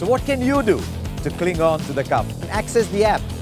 So what can you do to cling on to the cup? Access the app.